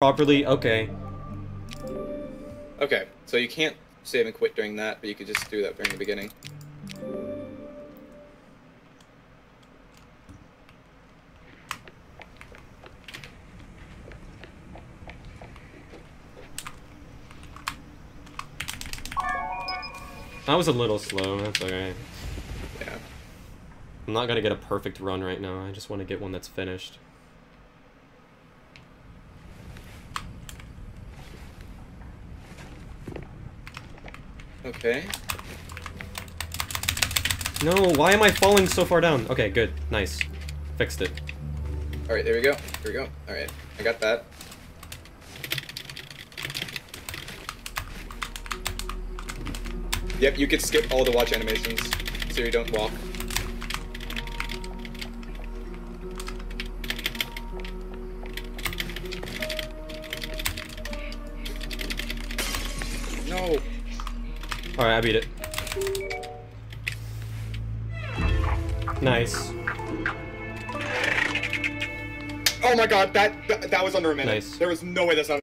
properly? Okay. Okay, so you can't save and quit during that, but you could just do that during the beginning. That was a little slow, that's alright. Yeah. I'm not gonna get a perfect run right now, I just want to get one that's finished. Okay. No, why am I falling so far down? Okay, good. Nice. Fixed it. Alright, there we go. There we go. Alright, I got that. Yep, you could skip all the watch animations, so you don't walk. No! Alright, I beat it. Nice. Oh my god, that was under a minute. Nice. There was no way that's under a minute.